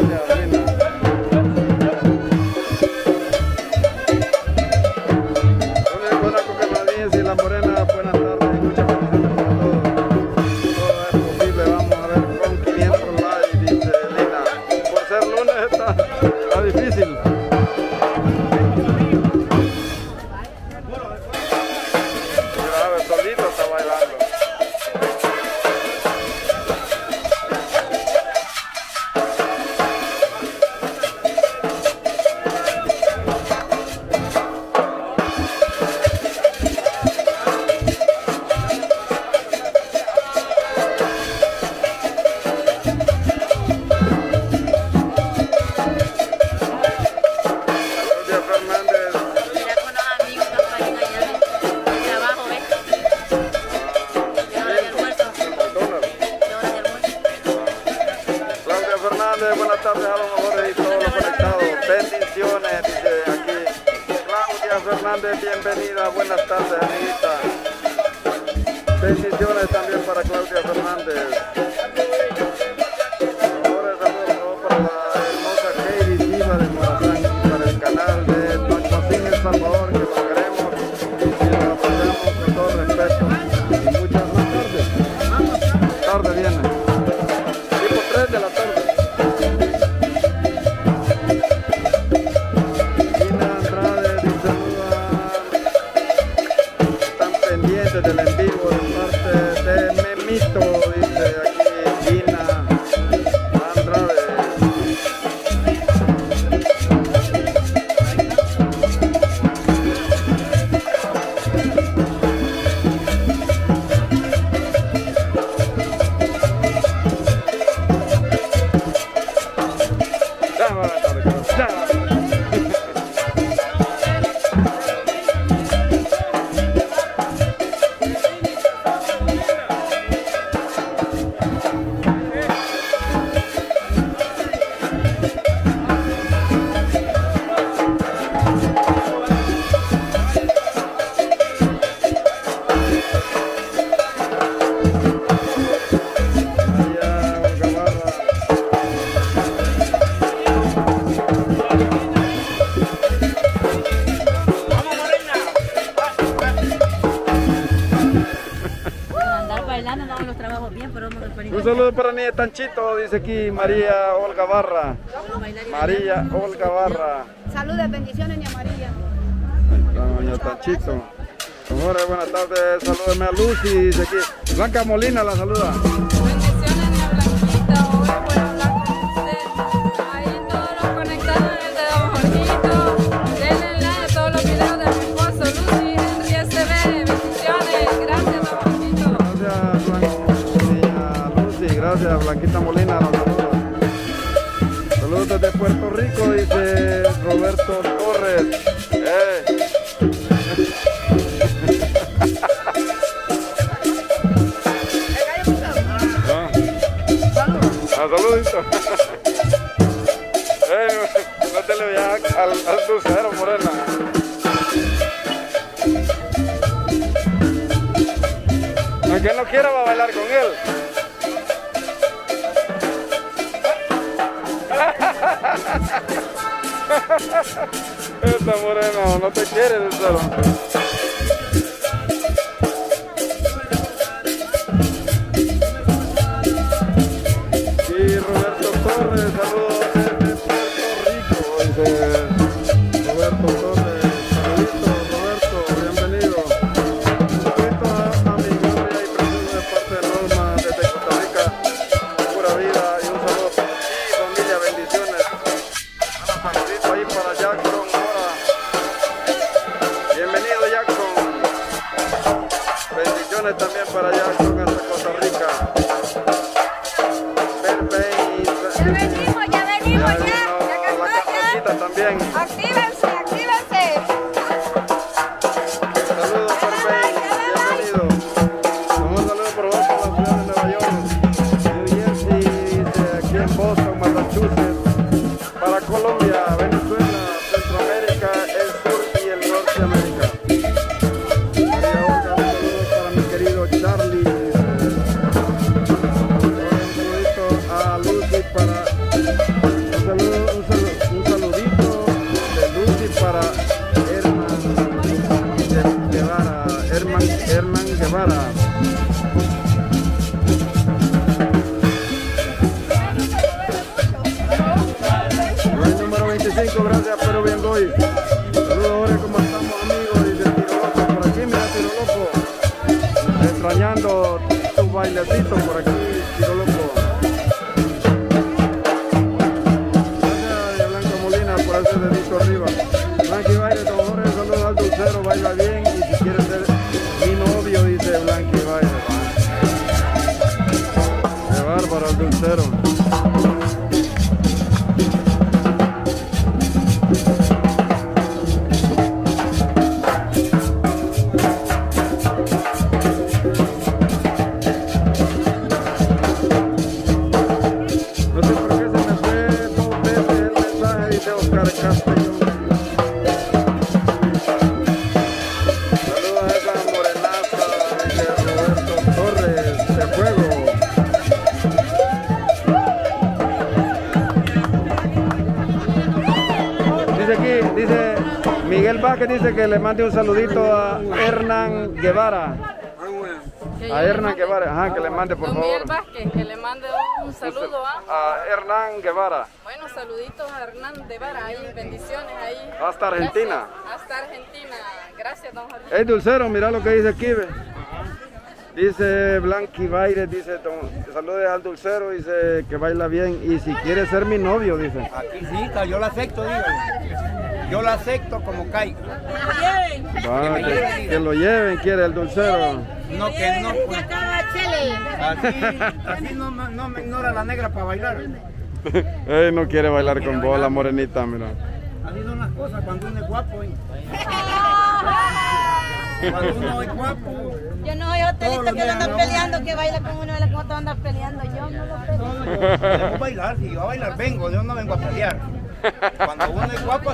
grande a la reina. Buenas tardes a los mejores y todos los conectados. Bendiciones, dice aquí Claudia Fernández, bienvenida. Buenas tardes, amiguita. Bendiciones también para Claudia Fernández. Ahora saludos para la hermosa Katy Lima de Morazán y para el canal de Mocosín, El Salvador, que lo queremos y lo apoyamos con todo respeto. Y muchas más tardes. Tarde viene. Tipo 3 de la tarde. Del en vivo de parte de Memito, dice aquí Gina Andrade. Ya, buenas tardes, ya. Un saludo para Niña Tanchito, dice aquí María Olga Barra. María Olga Barra. Saludos, bendiciones, Niña María. Niña Tanchito. Señores, buenas tardes. Salúdeme a Lucy, dice aquí. Blanca Molina la saluda. Bendiciones, Niña Blanquita. Hoy por hablar con usted. Ahí todos los conectados en el dedo Jorgito. Denle like a todos los videos de mi esposo Lucy. Enrique TV. Bendiciones. Gracias, Jorgito. Gracias, Blanca. Gracias, Blanquita Molina, los saludos. Saludos desde Puerto Rico, dice Roberto Torres. Saludito. No te le veas al dulcero, Morena. Aunque él no quiera, va a bailar con él. Esta morena no te quiere del salón. Y Roberto Torres, saludos desde Puerto Rico. Dice Roberto Torres, saludos Roberto, bienvenido. Saludos a mi novia y presumo de parte de Roma desde Costa Rica, pura vida y un saludo para ti, familia, bendiciones. Ahí para Jackson, ahora. Bienvenido Jackson. Bendiciones también para Jackson hasta Costa Rica. Ya venimos. La camarita también. Actívense. Saludos Perfein, bienvenido. Un saludo por vos a la ciudad de Nueva York. New Jersey, aquí en Boston, Massachusetts. Para Colombia, Venezuela, Centroamérica, el sur y el norte de América. María Olga, un saludo para mi querido Charlie. Un saludo a Lucy para muchas gracias por viendo hoy. Saludos, ahora como estamos amigos y de Tiro Loco por aquí, mira Tiro Loco, extrañando tu bailecito por aquí, Tiro Loco. Gracias a Blanca Molina por ese dedito arriba. Blanqui Baire, todos los saludos al dulcero, baila bien y si quieres ser mi novio, dice Blanqui Baire. Qué bárbaro el dulcero. Dice Miguel Vázquez, dice que le mande un saludito a Hernán Guevara. A Hernán Guevara, ajá, que le mande por favor. Miguel Vázquez, que le mande un saludo a Hernán Guevara. Bueno, saluditos a Hernán Guevara, ahí, bendiciones ahí. Hasta Argentina. Gracias. Hasta Argentina, gracias don Jorge. Hey, dulcero, mira lo que dice aquí, ve. Dice Blanqui Baire, dice, saludes al dulcero, dice que baila bien y si quiere ser mi novio, dice. Aquí sí, yo la acepto, dígale. Yo la acepto como caiga. Ah, que lo lleven, quiere el dulcero. No, que no. Pues. Así no me ignora la negra para bailar. Ey, no quiere bailar con vos, la morenita, mira. Así son las cosas cuando uno es guapo. Cuando uno es guapo. Yo no soy hotelito que andan peleando, que baila con uno de las motos andan peleando. Yo no lo peleo. Yo debo bailar, si yo a bailar vengo, yo no vengo a pelear. Cuando uno es guapo.